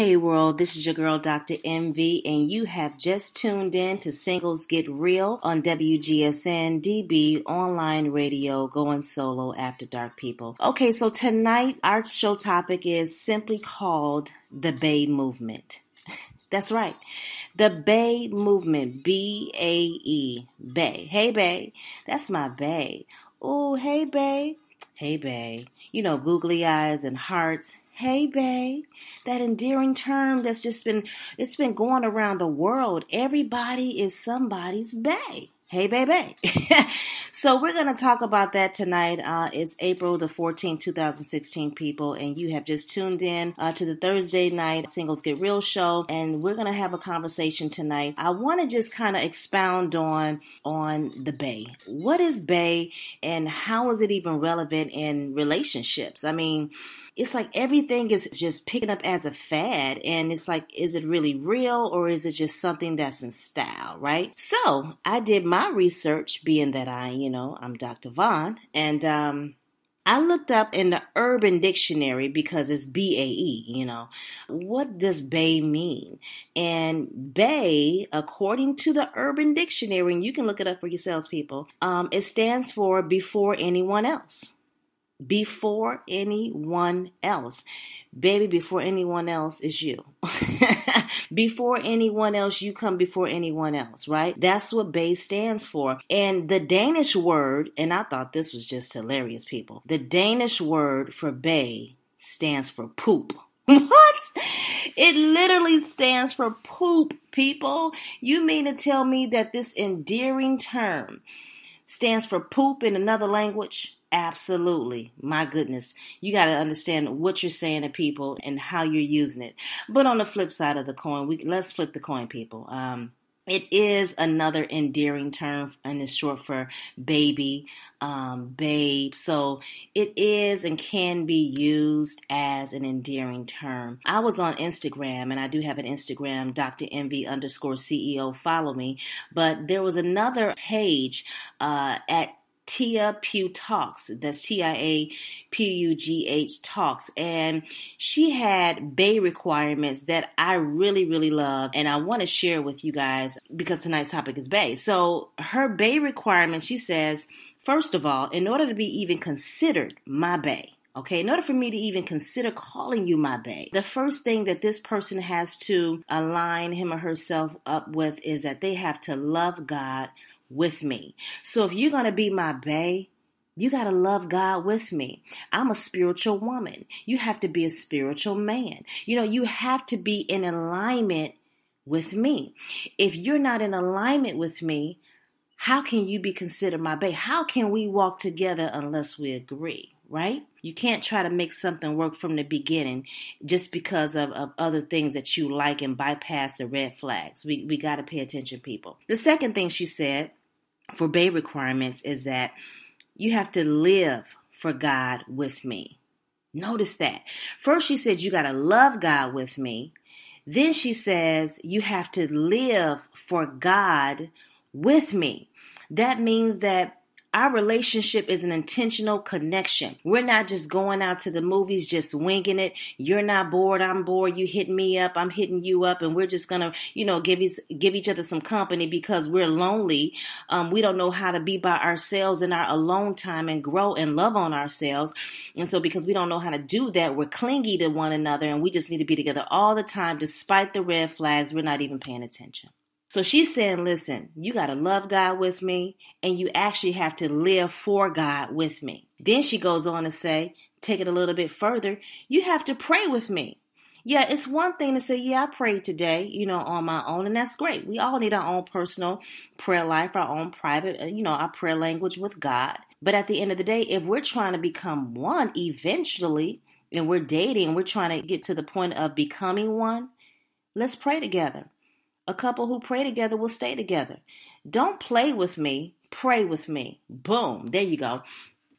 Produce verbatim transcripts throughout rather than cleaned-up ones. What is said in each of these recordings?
Hey world, this is your girl Doctor M V, and you have just tuned in to Singles Get Real on W G S N D B online radio, going solo after dark, people. Okay, so tonight our show topic is simply called The B A E Movement. That's right. The B A E Movement, B A E, B A E. Hey, B A E. That's my B A E. Oh, hey, B A E. Hey, B A E. You know, googly eyes and hearts. Hey, B A E. That endearing term that's just been, it's been going around the world. Everybody is somebody's B A E. Hey, baby. So we're going to talk about that tonight. Uh, it's April the fourteenth, two thousand sixteen, people, and you have just tuned in uh, to the Thursday night Singles Get Real show, and we're going to have a conversation tonight. I want to just kind of expound on on the B A E. What is B A E, and how is it even relevant in relationships? I mean, it's like everything is just picking up as a fad, and it's like, is it really real, or is it just something that's in style, right? So I did my research, being that I, you know, I'm Doctor Vaughn, and um, I looked up in the Urban Dictionary, because it's B A E, you know, what does B A E mean? And B A E, according to the Urban Dictionary, and you can look it up for yourselves, people, um, it stands for before anyone else. Before anyone else. Baby, before anyone else is you. Before anyone else, you come before anyone else, right? That's what B A E stands for. And the Danish word, and I thought this was just hilarious, people. The Danish word for B A E stands for poop. What? It literally stands for poop, people. You mean to tell me that this endearing term stands for poop in another language? Absolutely. My goodness. You got to understand what you're saying to people and how you're using it. But on the flip side of the coin, we let's flip the coin, people. Um, it is another endearing term, and it's short for baby, um, babe. So it is and can be used as an endearing term. I was on Instagram, and I do have an Instagram, Doctor M V underscore C E O. Follow me. But there was another page uh, at Tia Pugh Talks. That's T I A P U G H Talks. And she had B A E requirements that I really, really love. And I want to share with you guys because tonight's topic is B A E. So her B A E requirements, she says, first of all, in order to be even considered my B A E, okay, in order for me to even consider calling you my B A E, the first thing that this person has to align him or herself up with is that they have to love God with me. So if you're going to be my B A E, you got to love God with me. I'm a spiritual woman. You have to be a spiritual man. You know, you have to be in alignment with me. If you're not in alignment with me, how can you be considered my B A E? How can we walk together unless we agree, right? You can't try to make something work from the beginning just because of, of other things that you like and bypass the red flags. We, we got to pay attention, people. The second thing she said for B A E requirements is that you have to live for God with me. Notice that. First, she said you got to love God with me. Then she says you have to live for God with me. That means that our relationship is an intentional connection. We're not just going out to the movies, just winging it. You're not bored. I'm bored. You hit me up. I'm hitting you up. And we're just going to, you know, give each, give each other some company because we're lonely. Um, we don't know how to be by ourselves in our alone time and grow and love on ourselves. And so because we don't know how to do that, we're clingy to one another. And we just need to be together all the time. Despite the red flags, we're not even paying attention. So she's saying, listen, you got to love God with me, and you actually have to live for God with me. Then she goes on to say, take it a little bit further, you have to pray with me. Yeah, it's one thing to say, yeah, I prayed today, you know, on my own, and that's great. We all need our own personal prayer life, our own private, you know, our prayer language with God. But at the end of the day, if we're trying to become one eventually, and we're dating, we're trying to get to the point of becoming one, let's pray together. A couple who pray together will stay together. Don't play with me. Pray with me. Boom. There you go.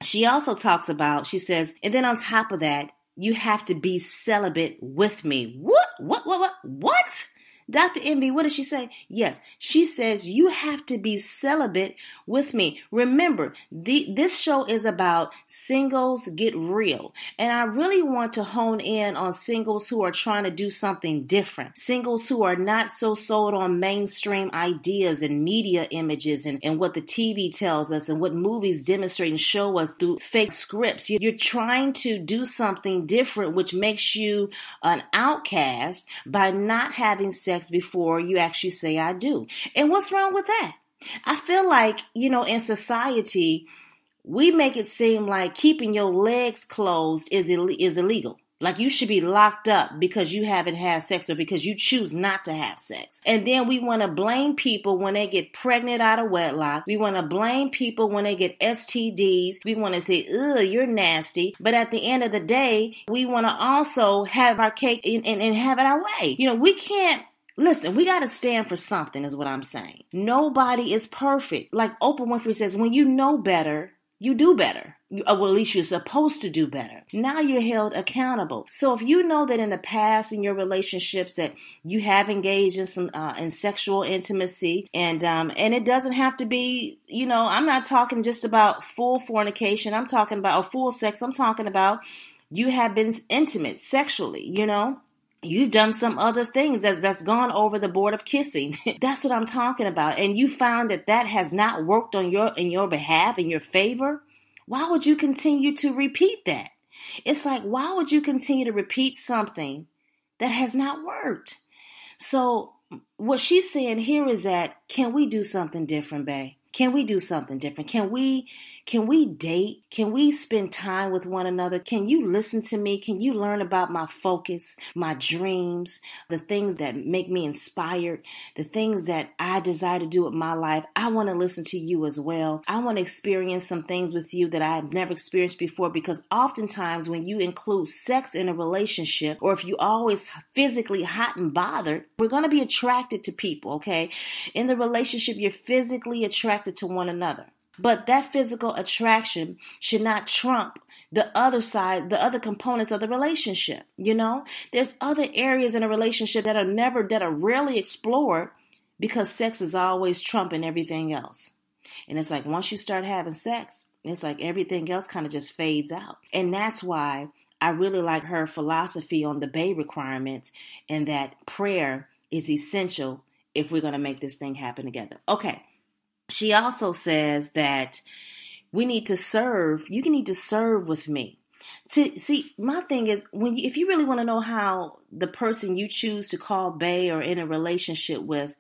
She also talks about, she says, and then on top of that, you have to be celibate with me. What? What? What? What? What? Doctor M V, what does she say? Yes, she says you have to be celibate with me. Remember, the, this show is about singles get real. And I really want to hone in on singles who are trying to do something different. Singles who are not so sold on mainstream ideas and media images and, and what the T V tells us and what movies demonstrate and show us through fake scripts. You're trying to do something different, which makes you an outcast by not having sex before you actually say I do. And what's wrong with that? I feel like, you know, in society, we make it seem like keeping your legs closed is ill is illegal. Like you should be locked up because you haven't had sex or because you choose not to have sex. And then we want to blame people when they get pregnant out of wedlock. We want to blame people when they get S T Ds. We want to say, ugh, you're nasty. But at the end of the day, we want to also have our cake and, and, and have it our way. You know, we can't. Listen, we got to stand for something is what I'm saying. Nobody is perfect. Like Oprah Winfrey says, when you know better, you do better. Well, at least you're supposed to do better. Now you're held accountable. So if you know that in the past in your relationships that you have engaged in some uh, in sexual intimacy, and um, and it doesn't have to be, you know, I'm not talking just about full fornication. I'm talking about or full sex. I'm talking about you have been intimate sexually, you know. You've done some other things that, that's gone over the board of kissing. That's what I'm talking about. And you found that that has not worked on your in your behalf, in your favor. Why would you continue to repeat that? It's like, why would you continue to repeat something that has not worked? So what she's saying here is that, can we do something different, babe? Can we do something different? Can we, can we date? Can we spend time with one another? Can you listen to me? Can you learn about my focus, my dreams, the things that make me inspired, the things that I desire to do with my life? I want to listen to you as well. I want to experience some things with you that I have never experienced before, because oftentimes when you include sex in a relationship, or if you always physically hot and bothered, we're going to be attracted to people, okay? In the relationship, you're physically attracted to one another. But that physical attraction should not trump the other side, the other components of the relationship. You know, there's other areas in a relationship that are never, that are rarely explored because sex is always trumping everything else. And it's like, once you start having sex, it's like everything else kind of just fades out. And that's why I really like her philosophy on the B A E requirements, and that prayer is essential if we're going to make this thing happen together. Okay. She also says that we need to serve. You need to serve with me. To, see, my thing is, when you, if you really want to know how the person you choose to call bae or in a relationship with,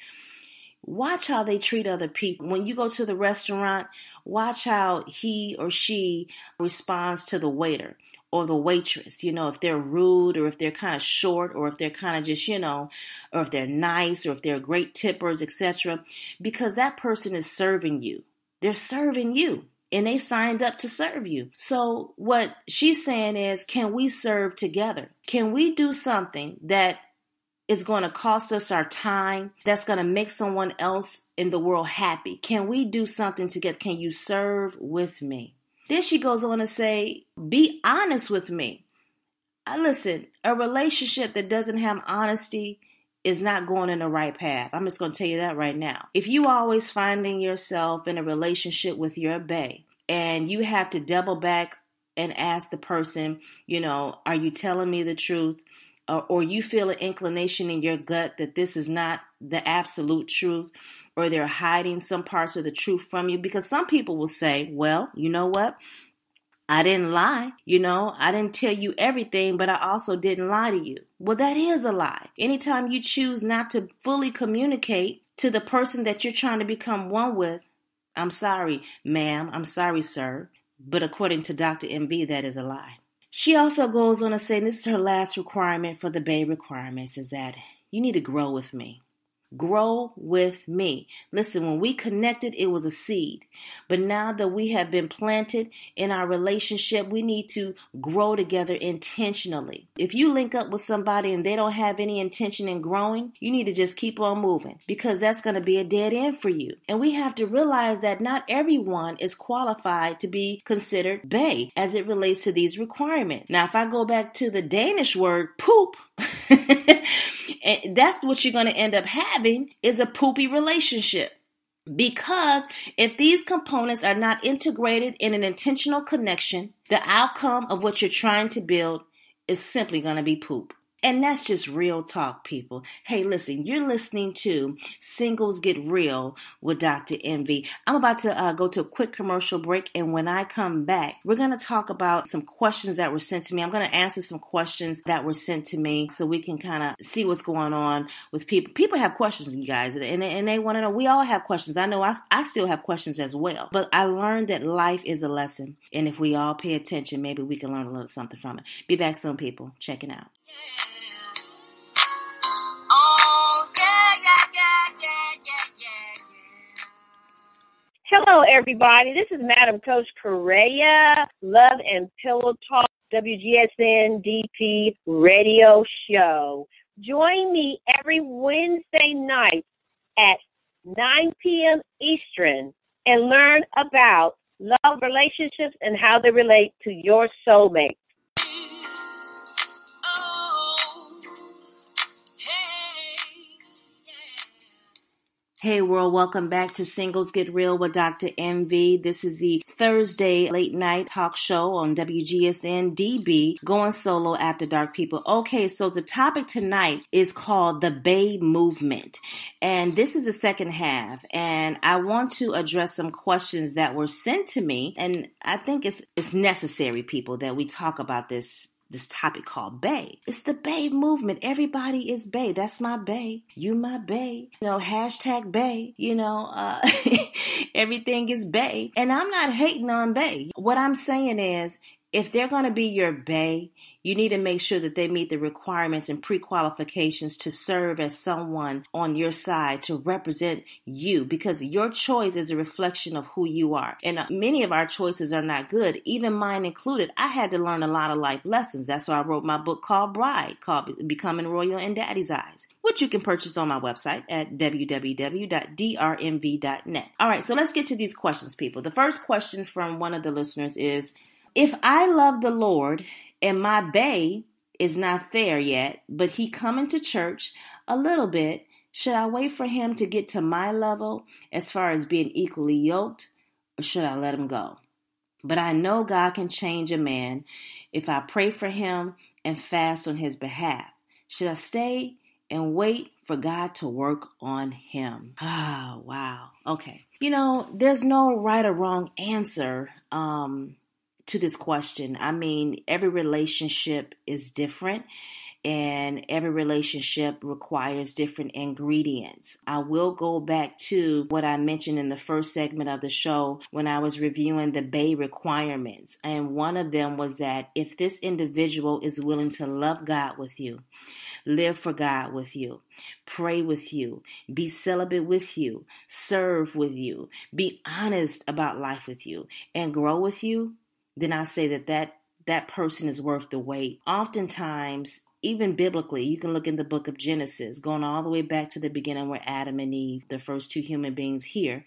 watch how they treat other people. When you go to the restaurant, watch how he or she responds to the waiter or the waitress. You know, if they're rude, or if they're kind of short, or if they're kind of just, you know, or if they're nice, or if they're great tippers, et cetera. Because that person is serving you. They're serving you, and they signed up to serve you. So what she's saying is, can we serve together? Can we do something that is going to cost us our time, that's going to make someone else in the world happy? Can we do something together? Can you serve with me? Then she goes on to say, be honest with me. I listen, a relationship that doesn't have honesty is not going in the right path. I'm just going to tell you that right now. If you always finding yourself in a relationship with your bae and you have to double back and ask the person, you know, are you telling me the truth? Or, or you feel an inclination in your gut that this is not the absolute truth, or they're hiding some parts of the truth from you, because some people will say, well, you know what? I didn't lie. You know, I didn't tell you everything, but I also didn't lie to you. Well, that is a lie. Anytime you choose not to fully communicate to the person that you're trying to become one with, I'm sorry, ma'am, I'm sorry, sir. But according to Doctor M V, that is a lie. She also goes on to say, and this is her last requirement for the B A E requirements, is that you need to grow with me. Grow with me. Listen, when we connected, it was a seed. But now that we have been planted in our relationship, we need to grow together intentionally. If you link up with somebody and they don't have any intention in growing, you need to just keep on moving, because that's going to be a dead end for you. And we have to realize that not everyone is qualified to be considered bae as it relates to these requirements. Now, if I go back to the Danish word poop, And that's what you're going to end up having, is a poopy relationship. Because if these components are not integrated in an intentional connection, the outcome of what you're trying to build is simply going to be poop. And that's just real talk, people. Hey, listen, you're listening to Singles Get Real with Doctor M V. I'm about to uh, go to a quick commercial break. And when I come back, we're going to talk about some questions that were sent to me. I'm going to answer some questions that were sent to me so we can kind of see what's going on with people. People have questions, you guys, and, and they want to know. We all have questions. I know I, I still have questions as well. But I learned that life is a lesson. And if we all pay attention, maybe we can learn a little something from it. Be back soon, people. Check it out. Yeah. Hello, everybody. This is Madam Coach Correa, Love and Pillow Talk, W G S N D B radio show. Join me every Wednesday night at nine p.m. Eastern and learn about love relationships and how they relate to your soulmate. Hey world, welcome back to Singles Get Real with Doctor M V. This is the Thursday late night talk show on W G S N D B, going solo after dark, people. Okay, so the topic tonight is called the B A E Movement. And this is the second half. And I want to address some questions that were sent to me. And I think it's it's necessary, people, that we talk about this This topic called bae. It's the bae movement. Everybody is bae. That's my bae. You my bae. You know, hashtag bae. You know, uh, everything is bae. And I'm not hating on bae. What I'm saying is, if they're going to be your bae, you need to make sure that they meet the requirements and pre-qualifications to serve as someone on your side to represent you, because your choice is a reflection of who you are. And many of our choices are not good, even mine included. I had to learn a lot of life lessons. That's why I wrote my book called Bride, called Becoming Royal in Daddy's Eyes, which you can purchase on my website at w w w dot d r m v dot net. All right, so let's get to these questions, people. The first question from one of the listeners is, if I love the Lord and my bae is not there yet, but he coming to church a little bit, should I wait for him to get to my level as far as being equally yoked, or should I let him go? But I know God can change a man if I pray for him and fast on his behalf. Should I stay and wait for God to work on him? Ah, oh, wow. Okay. You know, there's no right or wrong answer. Um... to this question. I mean, every relationship is different, and every relationship requires different ingredients. I will go back to what I mentioned in the first segment of the show when I was reviewing the B A E requirements. And one of them was that if this individual is willing to love God with you, live for God with you, pray with you, be celibate with you, serve with you, be honest about life with you, and grow with you, then I say that, that that person is worth the wait. Oftentimes, even biblically, you can look in the book of Genesis, going all the way back to the beginning where Adam and Eve, the first two human beings here,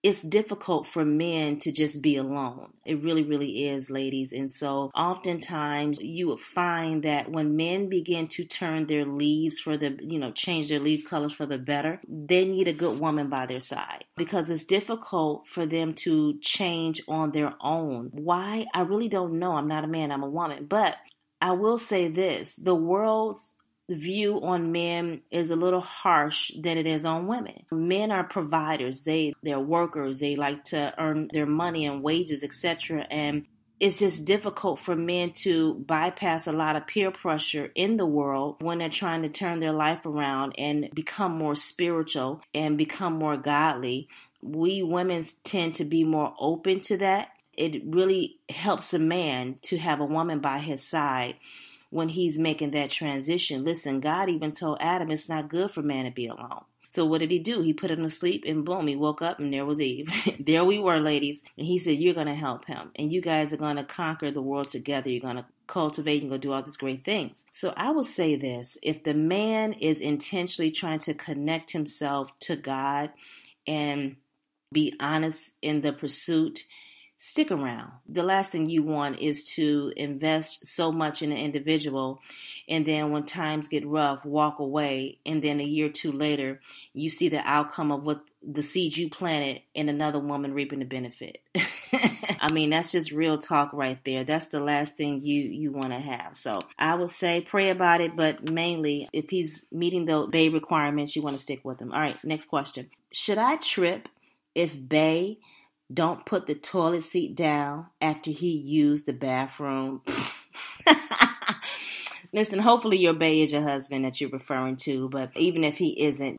it's difficult for men to just be alone. It really, really is, ladies. And so oftentimes you will find that when men begin to turn their leaves for the, you know, change their leaf colors for the better, they need a good woman by their side because it's difficult for them to change on their own. Why? I really don't know. I'm not a man, I'm a woman. But I will say this, the world's the view on men is a little harsh than it is on women. Men are providers. They, they're workers. They like to earn their money and wages, et cetera. And it's just difficult for men to bypass a lot of peer pressure in the world when they're trying to turn their life around and become more spiritual and become more godly. We women tend to be more open to that. It really helps a man to have a woman by his side when he's making that transition. Listen, God even told Adam it's not good for man to be alone. So what did he do? He put him to sleep and boom, he woke up and there was Eve. There we were, ladies. And he said, you're going to help him. And you guys are going to conquer the world together. You're going to cultivate and go do all these great things. So I will say this, if the man is intentionally trying to connect himself to God and be honest in the pursuit, stick around. The last thing you want is to invest so much in an individual, and then when times get rough, walk away, and then a year or two later, you see the outcome of what the seed you planted and another woman reaping the benefit. I mean, that's just real talk right there. That's the last thing you, you want to have. So I would say pray about it, but mainly if he's meeting the B A E requirements, you want to stick with him. All right, next question. Should I trip if B A E don't put the toilet seat down after he used the bathroom? Listen, hopefully your bae is your husband that you're referring to, but even if he isn't,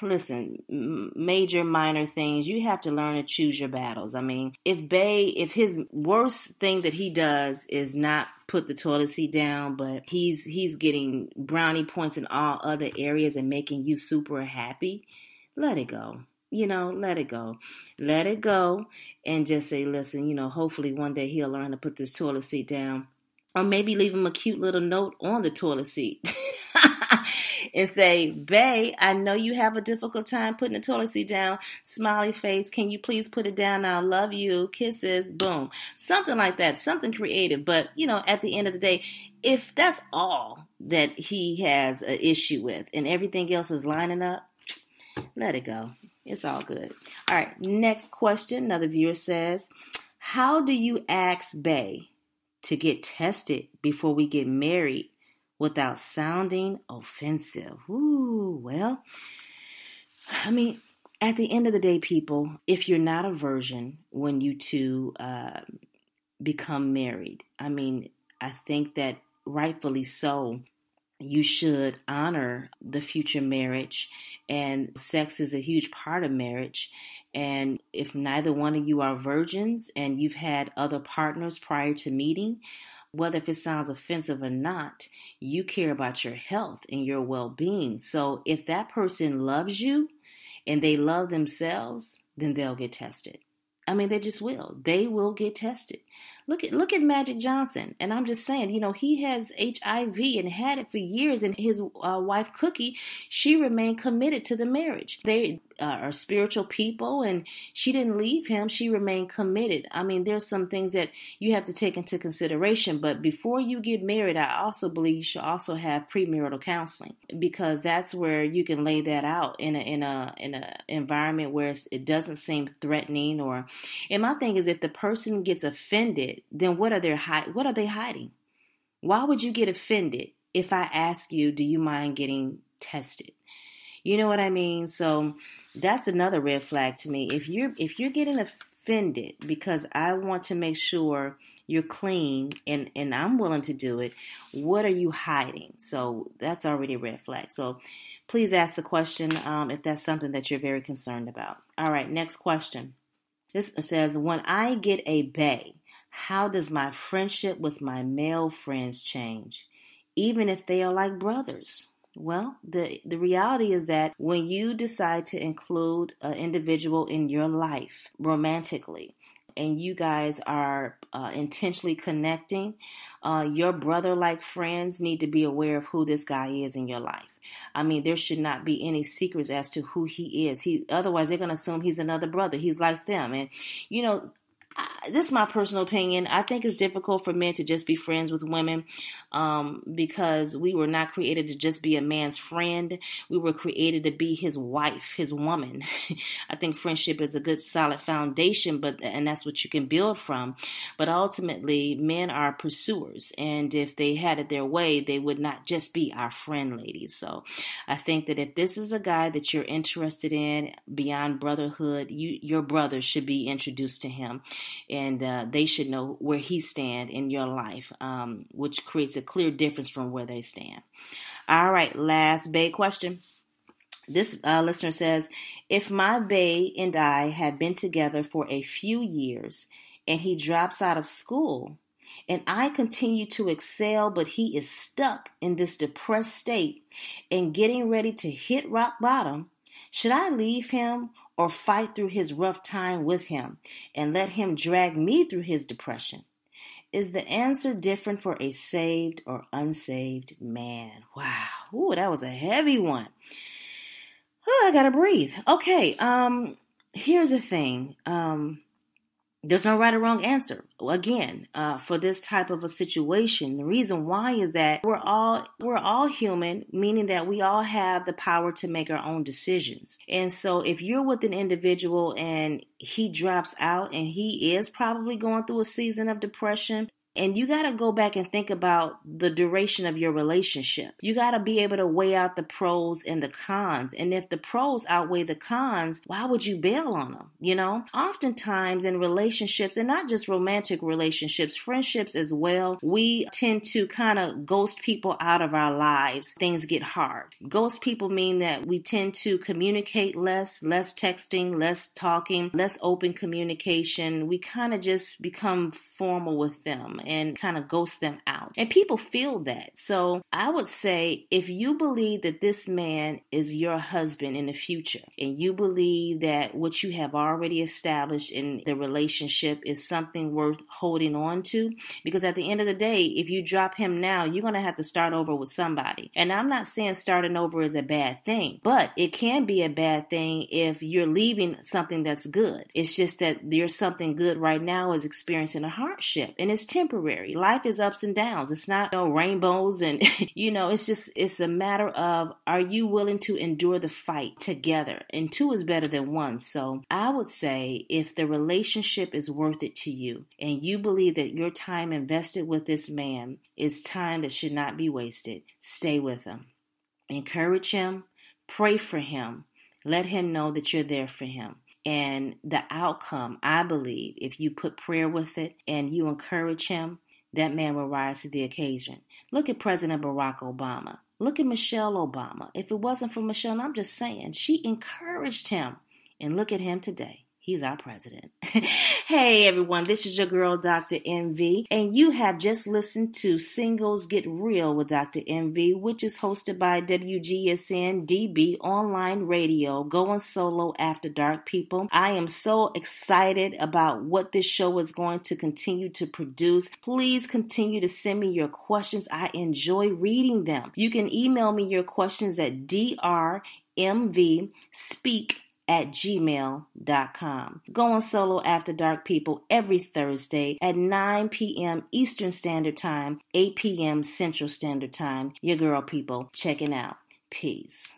listen, major, minor things, you have to learn to choose your battles. I mean, if bae, if his worst thing that he does is not put the toilet seat down, but he's he's getting brownie points in all other areas and making you super happy, let it go. You know, let it go. Let it go and just say, listen, you know, hopefully one day he'll learn to put this toilet seat down. Or maybe leave him a cute little note on the toilet seat and say, Bae, I know you have a difficult time putting the toilet seat down. Smiley face. Can you please put it down? I love you. Kisses. Boom. Something like that. Something creative. But, you know, at the end of the day, if that's all that he has an issue with and everything else is lining up, let it go. It's all good. All right. Next question. Another viewer says, how do you ask Bae to get tested before we get married without sounding offensive? Ooh, well, I mean, at the end of the day, people, if you're not a virgin when you two uh, become married, I mean, I think that rightfully so, you should honor the future marriage, and sex is a huge part of marriage. And if neither one of you are virgins and you've had other partners prior to meeting, whether if it sounds offensive or not, you care about your health and your well-being. So if that person loves you and they love themselves, then they'll get tested. I mean, they just will. They will get tested. Look at look at Magic Johnson. And I'm just saying, you know, he has H I V and had it for years. And his uh, wife, Cookie, she remained committed to the marriage. They uh, are spiritual people, and she didn't leave him. She remained committed. I mean, there's some things that you have to take into consideration. But before you get married, I also believe you should also have premarital counseling, because that's where you can lay that out in a in a in a environment where it doesn't seem threatening. Or, and my thing is, if the person gets offended, then what are they what are they hiding? Why would you get offended if I ask you, do you mind getting tested? You know what I mean? So that's another red flag to me. If you're if you're getting offended because I want to make sure you're clean and, and I'm willing to do it, what are you hiding? So that's already a red flag. So please ask the question um, if that's something that you're very concerned about. All right, next question. This says, when I get a bae, how does my friendship with my male friends change, even if they are like brothers? Well, the, the reality is that when you decide to include an individual in your life romantically, and you guys are uh, intentionally connecting, uh, your brother-like friends need to be aware of who this guy is in your life. I mean, there should not be any secrets as to who he is. He, otherwise, they're going to assume he's another brother. He's like them. And, you know, I, this is my personal opinion. I think it's difficult for men to just be friends with women um, because we were not created to just be a man's friend. We were created to be his wife, his woman. I think friendship is a good solid foundation, but and that's what you can build from. But ultimately, men are pursuers, and if they had it their way, they would not just be our friend, ladies. So I think that if this is a guy that you're interested in beyond brotherhood, you, your brother should be introduced to him. And uh, they should know where he stand in your life, um, which creates a clear difference from where they stand. All right, last bae question. This uh, listener says, if my bae and I had been together for a few years and he drops out of school and I continue to excel, but he is stuck in this depressed state and getting ready to hit rock bottom, should I leave him or fight through his rough time with him and let him drag me through his depression? Is the answer different for a saved or unsaved man? Wow. Ooh, that was a heavy one. Ooh, I gotta breathe. Okay, um, here's the thing. Um, There's no right or wrong answer, again, uh, for this type of a situation. The reason why is that we're all we're all human, meaning that we all have the power to make our own decisions. And so if you're with an individual and he drops out and he is probably going through a season of depression, and you got to go back and think about the duration of your relationship. You got to be able to weigh out the pros and the cons. And if the pros outweigh the cons, why would you bail on them? You know, oftentimes in relationships, and not just romantic relationships, friendships as well, we tend to kind of ghost people out of our lives. Things get hard. Ghost people mean that we tend to communicate less, less texting, less talking, less open communication. We kind of just become formal with them and kind of ghost them out. And people feel that. So I would say if you believe that this man is your husband in the future and you believe that what you have already established in the relationship is something worth holding on to, because at the end of the day, if you drop him now, you're going to have to start over with somebody. And I'm not saying starting over is a bad thing, but it can be a bad thing if you're leaving something that's good. It's just that there's something good right now is experiencing a hardship and it's temporary. Life is ups and downs. It's not no rainbows and, you know, it's just, it's a matter of, are you willing to endure the fight together? And two is better than one. So I would say if the relationship is worth it to you and you believe that your time invested with this man is time that should not be wasted, stay with him. Encourage him. Pray for him. Let him know that you're there for him. And the outcome, I believe, if you put prayer with it and you encourage him, that man will rise to the occasion. Look at President Barack Obama. Look at Michelle Obama. If it wasn't for Michelle, I'm just saying, she encouraged him. And look at him today. He's our president. Hey, everyone, this is your girl, Doctor M V, and you have just listened to Singles Get Real with Doctor M V, which is hosted by W G S N D B Online Radio, Going Solo After Dark, people. I am so excited about what this show is going to continue to produce. Please continue to send me your questions. I enjoy reading them. You can email me your questions at D R M V speak at gmail dot com. Going Solo After Dark, people, every Thursday at nine p.m. Eastern Standard Time, eight p.m. Central Standard Time. Your girl, people, checking out. Peace.